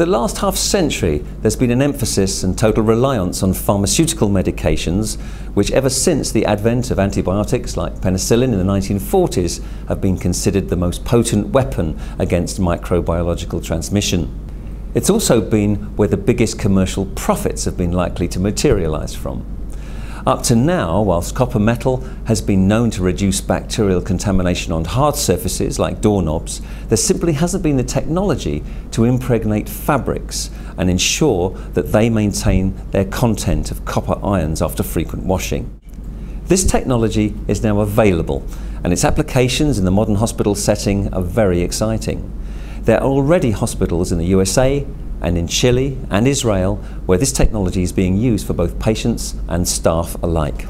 For the last half century, there's been an emphasis and total reliance on pharmaceutical medications, which ever since the advent of antibiotics like penicillin in the 1940s have been considered the most potent weapon against microbiological transmission. It's also been where the biggest commercial profits have been likely to materialise from. Up to now, whilst copper metal has been known to reduce bacterial contamination on hard surfaces like doorknobs, there simply hasn't been the technology to impregnate fabrics and ensure that they maintain their content of copper ions after frequent washing. This technology is now available, and its applications in the modern hospital setting are very exciting. There are already hospitals in the USA, and in Chile and Israel, where this technology is being used for both patients and staff alike.